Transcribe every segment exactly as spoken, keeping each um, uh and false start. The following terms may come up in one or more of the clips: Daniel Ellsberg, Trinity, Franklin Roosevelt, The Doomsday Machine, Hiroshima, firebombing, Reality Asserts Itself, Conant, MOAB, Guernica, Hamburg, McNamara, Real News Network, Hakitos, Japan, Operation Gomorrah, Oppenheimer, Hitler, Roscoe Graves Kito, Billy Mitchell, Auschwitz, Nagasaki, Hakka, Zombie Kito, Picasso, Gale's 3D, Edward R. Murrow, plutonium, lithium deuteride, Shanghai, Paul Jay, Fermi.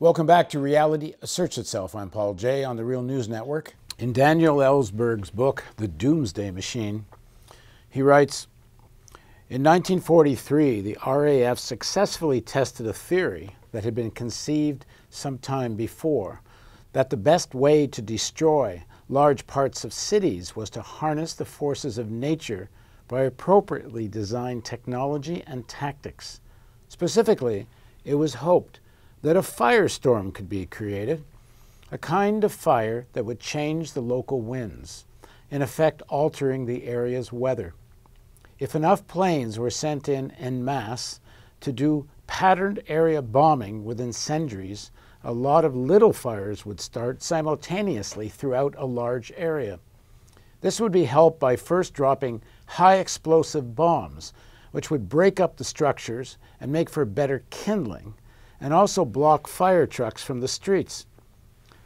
Welcome back to Reality Asserts Itself. I'm Paul Jay on the Real News Network. In Daniel Ellsberg's book, The Doomsday Machine, he writes, in nineteen forty-three, the R A F successfully tested a theory that had been conceived some time before, that the best way to destroy large parts of cities was to harness the forces of nature by appropriately designed technology and tactics. Specifically, it was hoped that a firestorm could be created, a kind of fire that would change the local winds, in effect altering the area's weather. If enough planes were sent in en masse to do patterned area bombing within centuries, a lot of little fires would start simultaneously throughout a large area. This would be helped by first dropping high explosive bombs, which would break up the structures and make for better kindling, and also block fire trucks from the streets.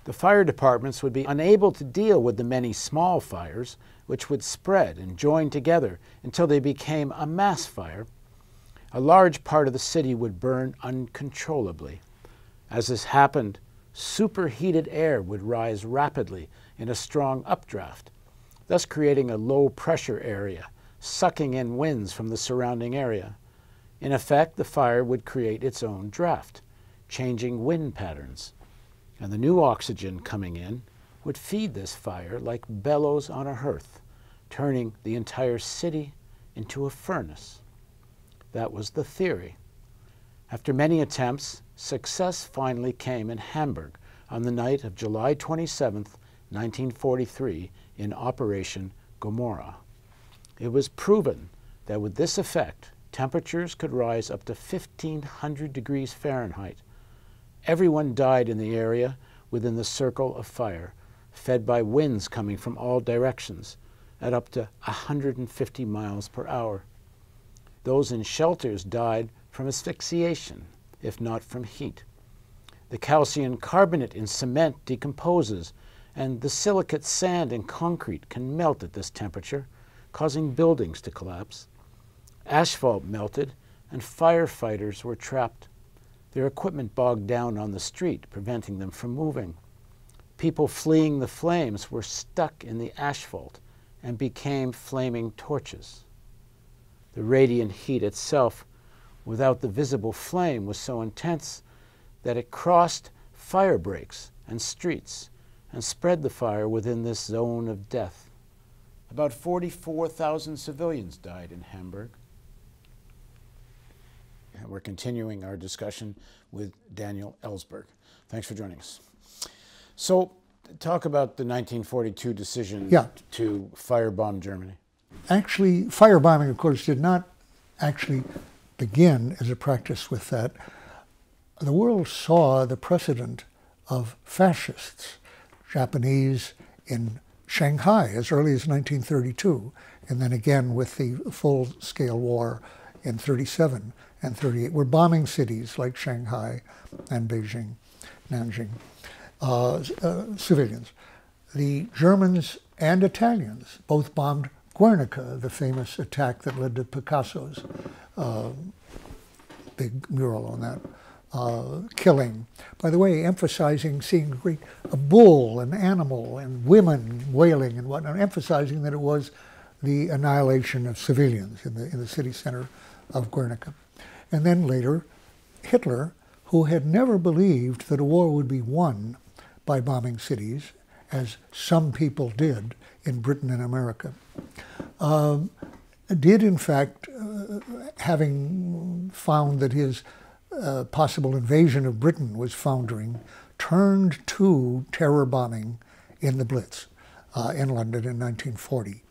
The fire departments would be unable to deal with the many small fires, which would spread and join together until they became a mass fire. A large part of the city would burn uncontrollably. As this happened, superheated air would rise rapidly in a strong updraft, thus creating a low-pressure area, sucking in winds from the surrounding area. In effect, the fire would create its own draft, changing wind patterns, and the new oxygen coming in would feed this fire like bellows on a hearth, turning the entire city into a furnace. That was the theory. After many attempts, success finally came in Hamburg on the night of July twenty-seventh, nineteen forty-three, in Operation Gomorrah. It was proven that with this effect, temperatures could rise up to fifteen hundred degrees Fahrenheit. Everyone died in the area within the circle of fire, fed by winds coming from all directions at up to one hundred fifty miles per hour. Those in shelters died from asphyxiation, if not from heat. The calcium carbonate in cement decomposes, and the silicate sand in concrete can melt at this temperature, causing buildings to collapse. Asphalt melted, and firefighters were trapped. Their equipment bogged down on the street, preventing them from moving. People fleeing the flames were stuck in the asphalt and became flaming torches. The radiant heat itself, without the visible flame, was so intense that it crossed fire breaks and streets and spread the fire within this zone of death. About forty-four thousand civilians died in Hamburg. And we're continuing our discussion with Daniel Ellsberg. Thanks for joining us. So, talk about the nineteen forty-two decision yeah. to firebomb Germany. Actually, firebombing, of course, did not actually begin as a practice with that. The world saw the precedent of fascists, Japanese in Shanghai as early as nineteen thirty-two, and then again with the full-scale war in thirty-seven and thirty-eight. We're bombing cities like Shanghai and Beijing, Nanjing, uh, uh, civilians. The Germans and Italians both bombed Guernica, the famous attack that led to Picasso's uh, big mural on that, uh, killing. By the way, emphasizing seeing great, a bull, an animal, and women wailing and whatnot, emphasizing that it was the annihilation of civilians in the, in the city center of Guernica. And then later, Hitler, who had never believed that a war would be won by bombing cities, as some people did in Britain and America, um, did in fact, uh, having found that his uh, possible invasion of Britain was foundering, turned to terror bombing in the Blitz uh, in London in nineteen forty.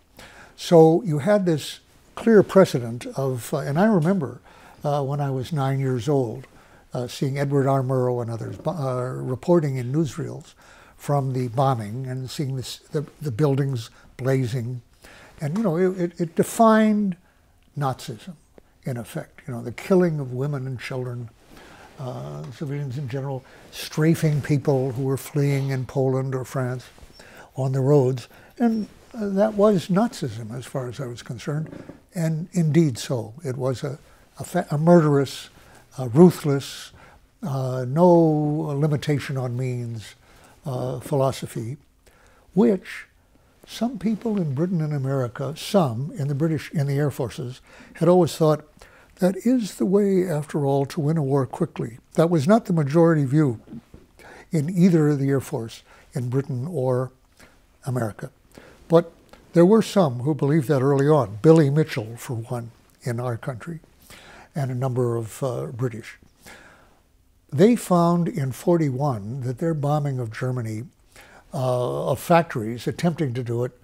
So you had this clear precedent of, uh, and I remember uh, when I was nine years old, uh, seeing Edward R. Murrow and others uh, reporting in newsreels from the bombing and seeing this, the, the buildings blazing. And, you know, it, it defined Nazism, in effect. You know, the killing of women and children, uh, civilians in general, strafing people who were fleeing in Poland or France on the roads. And Uh, that was Nazism, as far as I was concerned, and indeed so. It was a, a, a murderous, a ruthless, uh, no limitation on means uh, philosophy, which some people in Britain and America, some in the British, in the air forces, had always thought that is the way, after all, to win a war quickly. That was not the majority view in either the air force in Britain or America. But there were some who believed that early on. Billy Mitchell, for one, in our country, and a number of uh, British. They found in forty-one that their bombing of Germany, uh, of factories attempting to do it,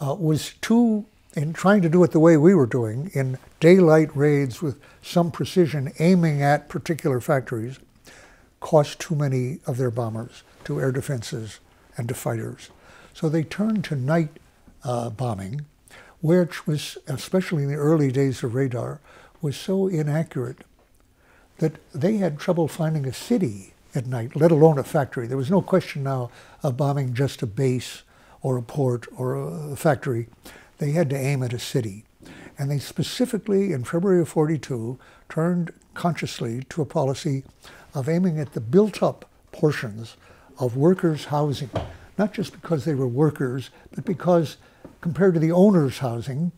uh, was too, in trying to do it the way we were doing, in daylight raids with some precision aiming at particular factories, cost too many of their bombers to air defenses and to fighters. So they turned to night uh, bombing, which was, especially in the early days of radar, was so inaccurate that they had trouble finding a city at night, let alone a factory. There was no question now of bombing just a base or a port or a factory. They had to aim at a city. And they specifically, in February of forty-two, turned consciously to a policy of aiming at the built-up portions of workers' housing, not just because they were workers, but because compared to the owners' housing,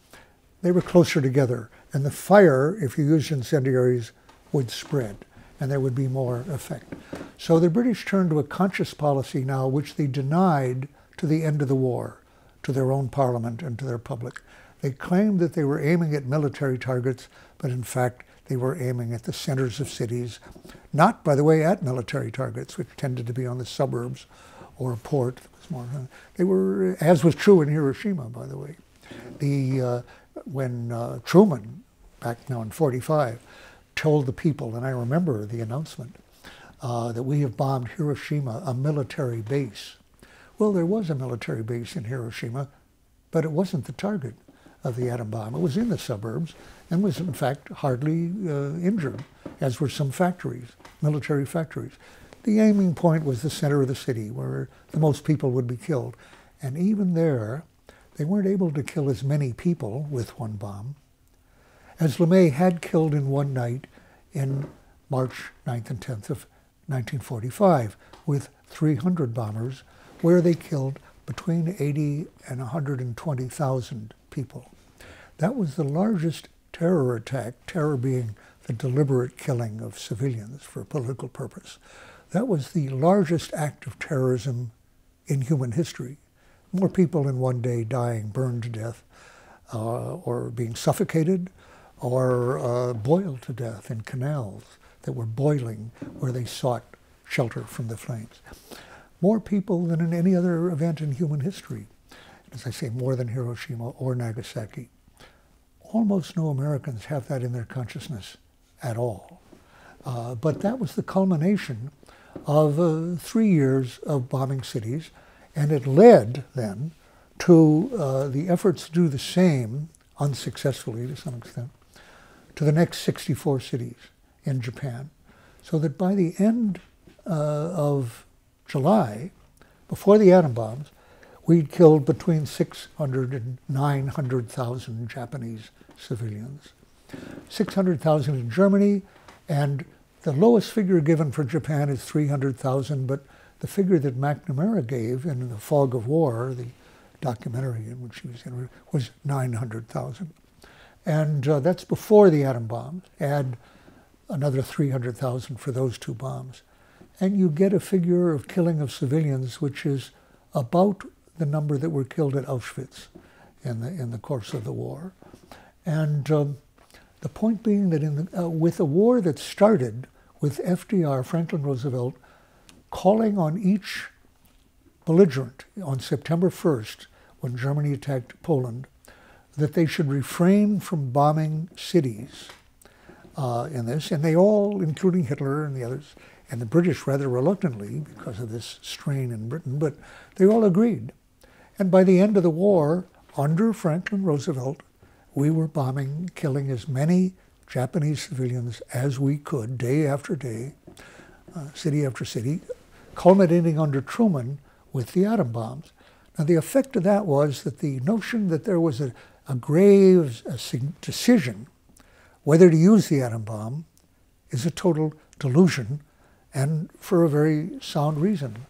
they were closer together. And the fire, if you used incendiaries, would spread, and there would be more effect. So the British turned to a conscious policy now, which they denied to the end of the war, to their own parliament and to their public. They claimed that they were aiming at military targets, but in fact, they were aiming at the centers of cities, not, by the way, at military targets, which tended to be on the suburbs or a port. They were, as was true in Hiroshima, by the way. The, uh, when uh, Truman, back now in forty-five, told the people, and I remember the announcement, uh, that we have bombed Hiroshima, a military base. Well, there was a military base in Hiroshima, but it wasn't the target of the atom bomb. It was in the suburbs and was, in fact, hardly uh, injured, as were some factories, military factories. The aiming point was the center of the city, where the most people would be killed. And even there, they weren't able to kill as many people with one bomb as LeMay had killed in one night in March ninth and tenth of nineteen forty-five with three hundred bombers, where they killed between eighty and one hundred twenty thousand people. That was the largest terror attack, terror being the deliberate killing of civilians for a political purpose. That was the largest act of terrorism in human history. More people in one day dying, burned to death, uh, or being suffocated, or uh, boiled to death in canals that were boiling where they sought shelter from the flames. More people than in any other event in human history. As I say, more than Hiroshima or Nagasaki. Almost no Americans have that in their consciousness at all. Uh, but that was the culmination of uh, three years of bombing cities, and it led then to uh, the efforts to do the same, unsuccessfully to some extent, to the next sixty-four cities in Japan. So that by the end uh, of July, before the atom bombs, we'd killed between six hundred and nine hundred thousand Japanese civilians. six hundred thousand in Germany, and the lowest figure given for Japan is three hundred thousand, but the figure that McNamara gave in The Fog of War, the documentary in which he was in, was nine hundred thousand. And uh, that's before the atom bombs. Add another three hundred thousand for those two bombs. And you get a figure of killing of civilians which is about the number that were killed at Auschwitz in the, in the course of the war. And um, the point being that in the, uh, with a war that started with F D R, Franklin Roosevelt, calling on each belligerent on September first, when Germany attacked Poland, that they should refrain from bombing cities uh, in this. And they all, including Hitler and the others, and the British rather reluctantly because of this strain in Britain, but they all agreed. And by the end of the war, under Franklin Roosevelt, we were bombing, killing as many Japanese civilians as we could, day after day, uh, city after city, culminating under Truman with the atom bombs. Now, the effect of that was that the notion that there was a, a grave a decision whether to use the atom bomb is a total delusion and for a very sound reason.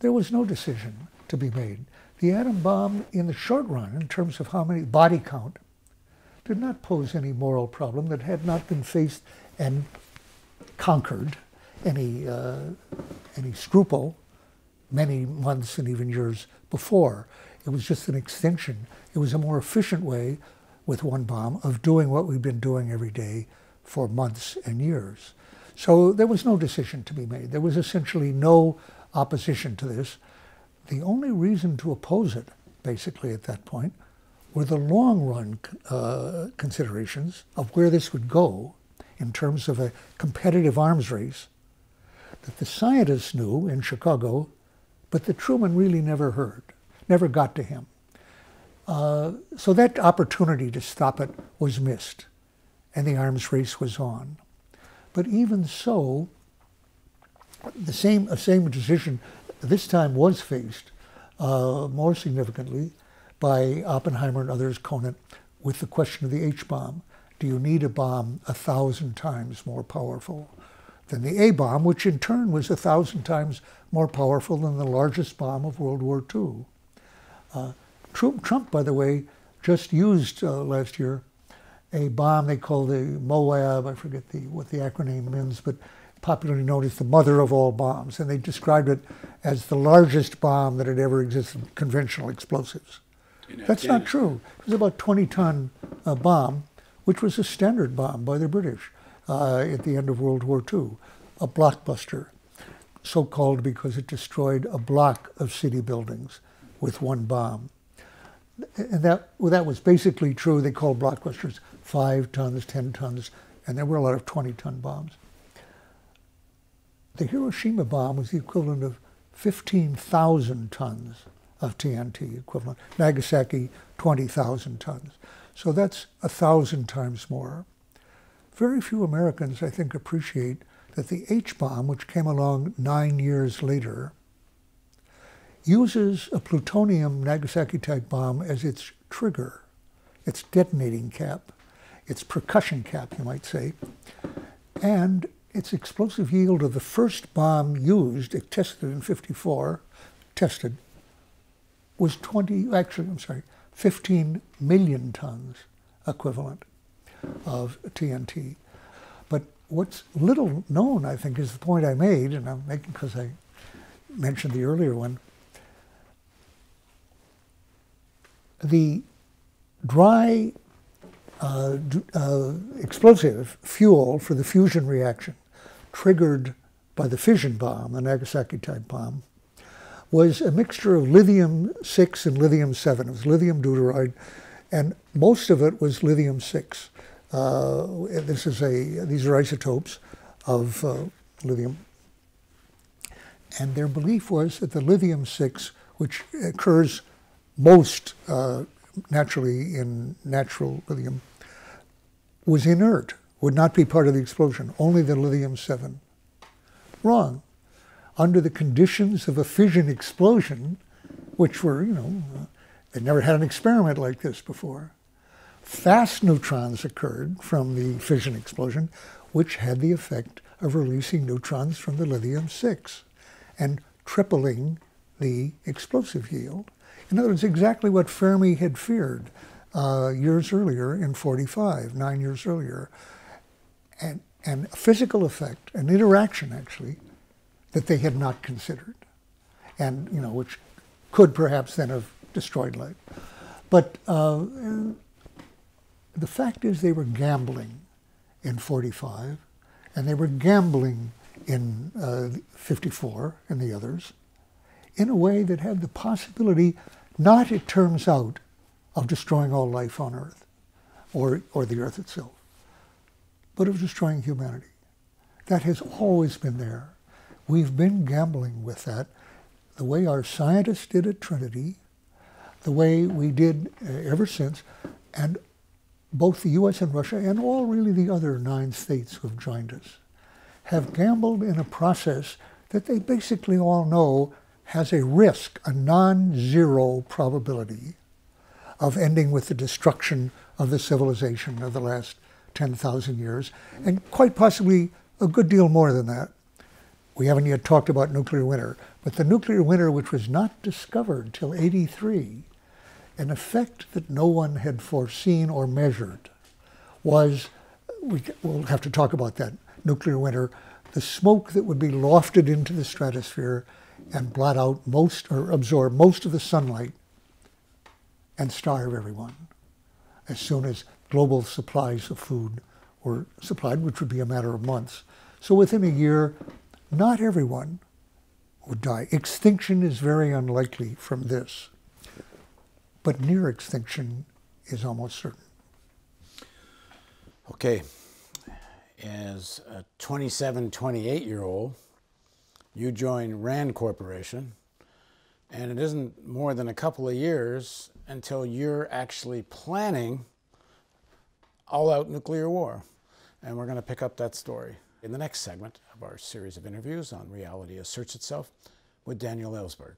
There was no decision to be made. The atom bomb, in the short run, in terms of how many body count, did not pose any moral problem that had not been faced and conquered, any uh, any scruple, many months and even years before. It was just an extension. It was a more efficient way, with one bomb, of doing what we've been doing every day for months and years. So there was no decision to be made. There was essentially no opposition to this. The only reason to oppose it, basically, at that point, were the long-run uh, considerations of where this would go in terms of a competitive arms race that the scientists knew in Chicago, but that Truman really never heard, never got to him. Uh, so that opportunity to stop it was missed, and the arms race was on. But even so, the same, the same decision this time was faced uh, more significantly by Oppenheimer and others, Conant, with the question of the H bomb. Do you need a bomb a thousand times more powerful than the A bomb, which in turn was a thousand times more powerful than the largest bomb of World War Two? Uh, Trump, Trump, by the way, just used uh, last year a bomb they call the M O A B, I forget the, what the acronym means, but popularly known as the mother of all bombs. And they described it as the largest bomb that had ever existed in conventional explosives. In That's not true. It was about twenty ton uh, bomb, which was a standard bomb by the British uh, at the end of World War Two, a blockbuster, so-called because it destroyed a block of city buildings with one bomb. And that, well, that was basically true. They called blockbusters five tons, ten tons, and there were a lot of twenty ton bombs. The Hiroshima bomb was the equivalent of fifteen thousand tons of T N T equivalent. Nagasaki, twenty thousand tons. So that's a thousand times more. Very few Americans, I think, appreciate that the H bomb, which came along nine years later, uses a plutonium Nagasaki-type bomb as its trigger, its detonating cap, its percussion cap, you might say, and its explosive yield of the first bomb used, it tested in fifty-four, tested, was twenty, actually, I'm sorry, fifteen million tons equivalent of T N T. But what's little known, I think, is the point I made, and I'm making because I mentioned the earlier one. The dry uh, uh, explosive fuel for the fusion reaction, triggered by the fission bomb, the Nagasaki-type bomb, was a mixture of lithium six and lithium seven. It was lithium deuteride, and most of it was lithium six. Uh, this is a, these are isotopes of uh, lithium. And their belief was that the lithium six, which occurs most uh, naturally in natural lithium, was inert, would not be part of the explosion, only the lithium seven. Wrong. Under the conditions of a fission explosion, which were, you know, uh, they never had an experiment like this before, fast neutrons occurred from the fission explosion, which had the effect of releasing neutrons from the lithium six and tripling the explosive yield. In other words, exactly what Fermi had feared uh, years earlier in forty-five, nine years earlier. And, and a physical effect, an interaction actually, that they had not considered. And, you know, which could perhaps then have destroyed life. But uh, the fact is they were gambling in forty-five, and they were gambling in uh, fifty-four and the others, in a way that had the possibility, not, it turns out, of destroying all life on Earth, or, or the Earth itself, but of destroying humanity. That has always been there. We've been gambling with that, the way our scientists did at Trinity, the way we did uh, ever since, and both the U S and Russia, and all really the other nine states who have joined us, have gambled in a process that they basically all know has a risk, a non-zero probability of ending with the destruction of the civilization of the last ten thousand years, and quite possibly a good deal more than that. We haven't yet talked about nuclear winter, but the nuclear winter, which was not discovered till eighty-three, an effect that no one had foreseen or measured was, we, we'll have to talk about that nuclear winter, the smoke that would be lofted into the stratosphere and blot out most, or absorb most of the sunlight and starve everyone as soon as global supplies of food were supplied, which would be a matter of months. So within a year, not everyone would die. Extinction is very unlikely from this, but near extinction is almost certain. Okay, as a twenty-seven, twenty-eight-year-old, you joined RAND Corporation, and it isn't more than a couple of years until you're actually planning all-out nuclear war. And we're going to pick up that story in the next segment of our series of interviews on Reality Asserts Itself with Daniel Ellsberg.